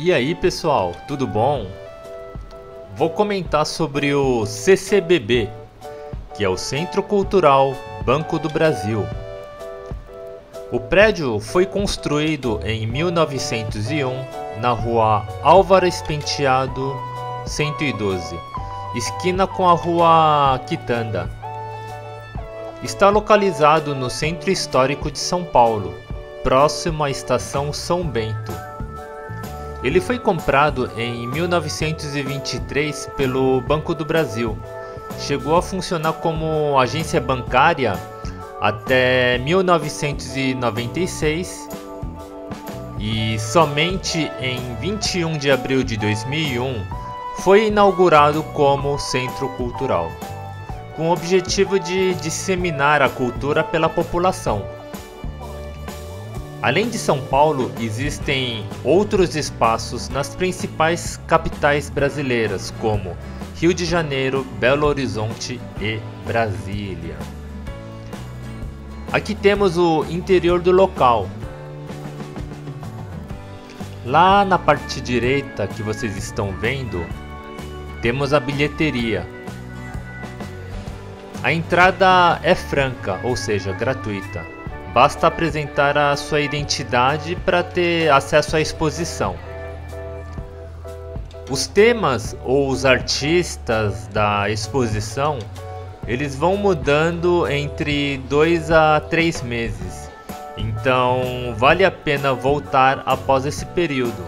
E aí pessoal, tudo bom? Vou comentar sobre o CCBB, que é o Centro Cultural Banco do Brasil. O prédio foi construído em 1901 na Rua Álvares Penteado 112, esquina com a Rua Quitanda. Está localizado no Centro Histórico de São Paulo, próximo à Estação São Bento. Ele foi comprado em 1923 pelo Banco do Brasil. Chegou a funcionar como agência bancária até 1996 e somente em 21 de abril de 2001 foi inaugurado como centro cultural, com o objetivo de disseminar a cultura pela população. Além de São Paulo, existem outros espaços nas principais capitais brasileiras, como Rio de Janeiro, Belo Horizonte e Brasília. Aqui temos o interior do local. Lá na parte direita que vocês estão vendo, temos a bilheteria. A entrada é franca, ou seja, gratuita. Basta apresentar a sua identidade para ter acesso à exposição. Os temas ou os artistas da exposição, eles vão mudando entre 2 a 3 meses, então vale a pena voltar após esse período.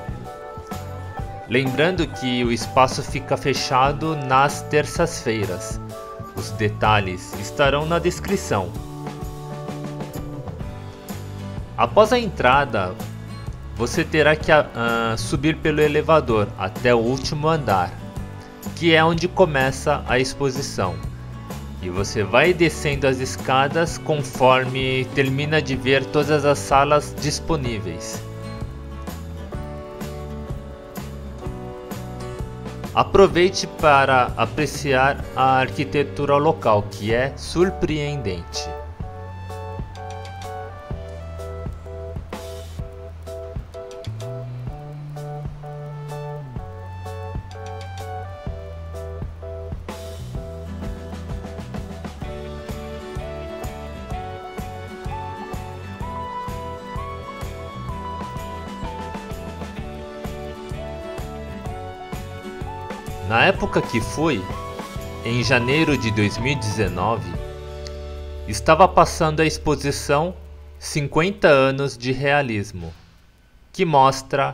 Lembrando que o espaço fica fechado nas terças-feiras. Os detalhes estarão na descrição. Após a entrada, você terá que subir pelo elevador até o último andar, que é onde começa a exposição. E você vai descendo as escadas conforme termina de ver todas as salas disponíveis. Aproveite para apreciar a arquitetura local, que é surpreendente. Na época que fui, em janeiro de 2019, estava passando a exposição 50 Anos de Realismo, que mostra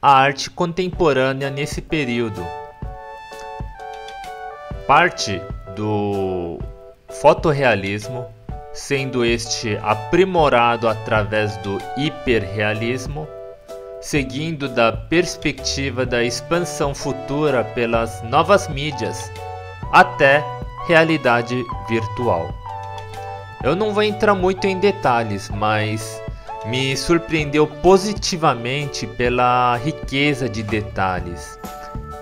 a arte contemporânea nesse período. Parte do fotorrealismo, sendo este aprimorado através do hiperrealismo, seguindo da perspectiva da expansão futura pelas novas mídias até realidade virtual. Eu não vou entrar muito em detalhes, mas me surpreendeu positivamente pela riqueza de detalhes.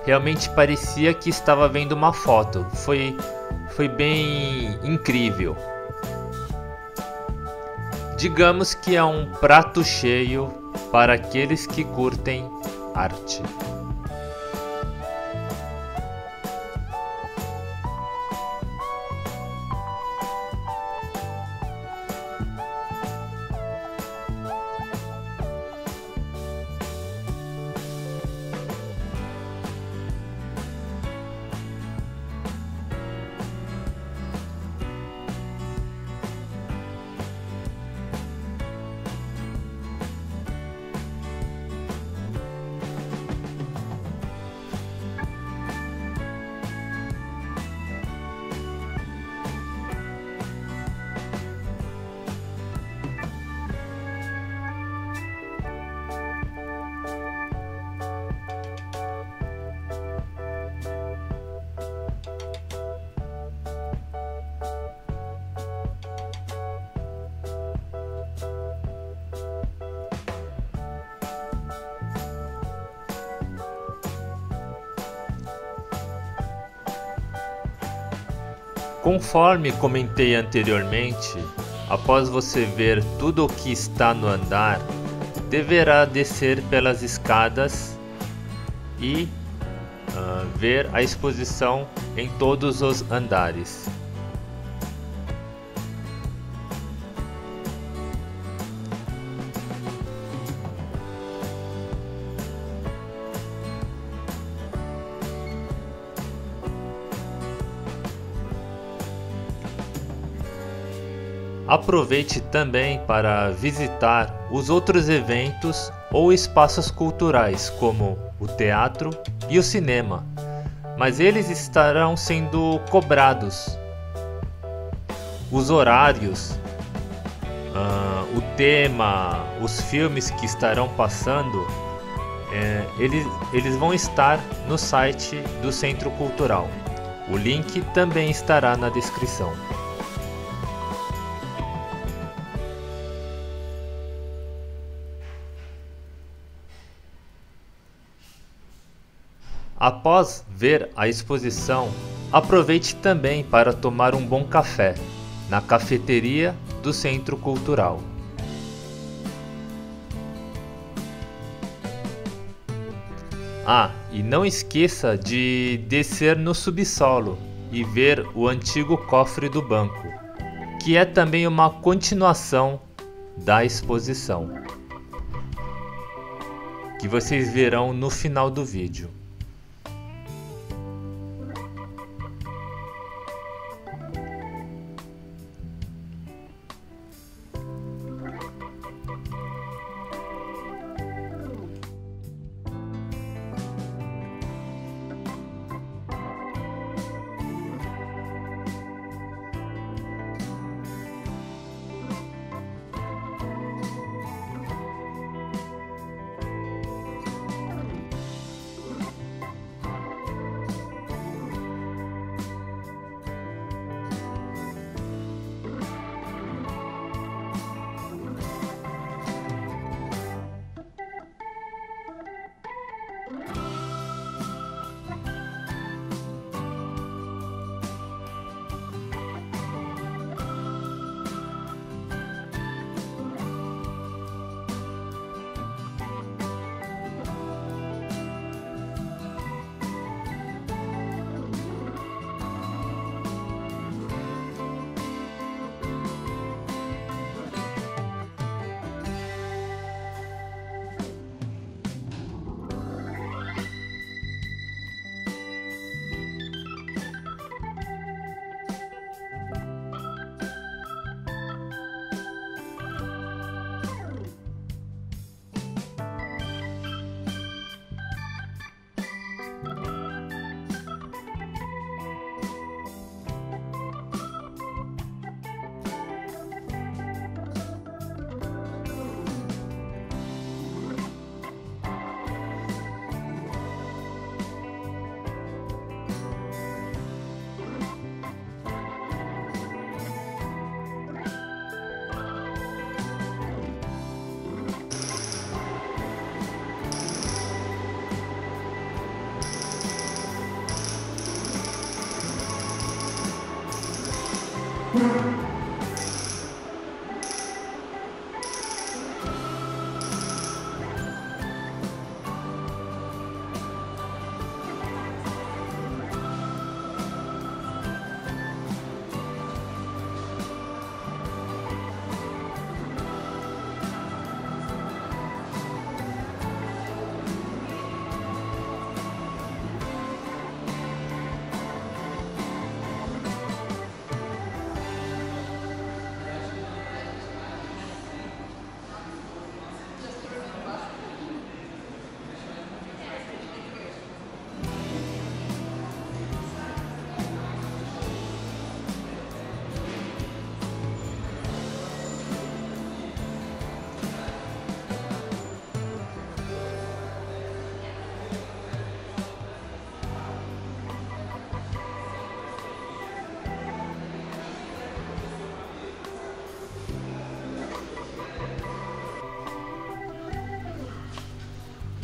Realmente parecia que estava vendo uma foto, foi bem incrível. Digamos que é um prato cheio para aqueles que curtem arte. Conforme comentei anteriormente, após você ver tudo o que está no andar, deverá descer pelas escadas e ver a exposição em todos os andares. Aproveite também para visitar os outros eventos ou espaços culturais, como o teatro e o cinema, mas eles estarão sendo cobrados. Os horários, o tema, os filmes que estarão passando, eles vão estar no site do Centro Cultural. O link também estará na descrição. Após ver a exposição, aproveite também para tomar um bom café na cafeteria do Centro Cultural. Ah, e não esqueça de descer no subsolo e ver o antigo cofre do banco, que é também uma continuação da exposição, que vocês verão no final do vídeo.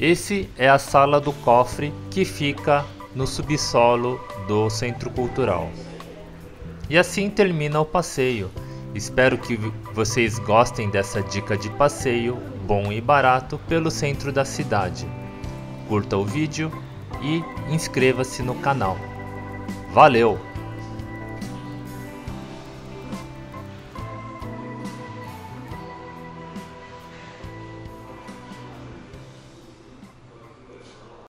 Esse é a sala do cofre que fica no subsolo do Centro Cultural. E assim termina o passeio. Espero que vocês gostem dessa dica de passeio bom e barato pelo centro da cidade. Curta o vídeo e inscreva-se no canal. Valeu!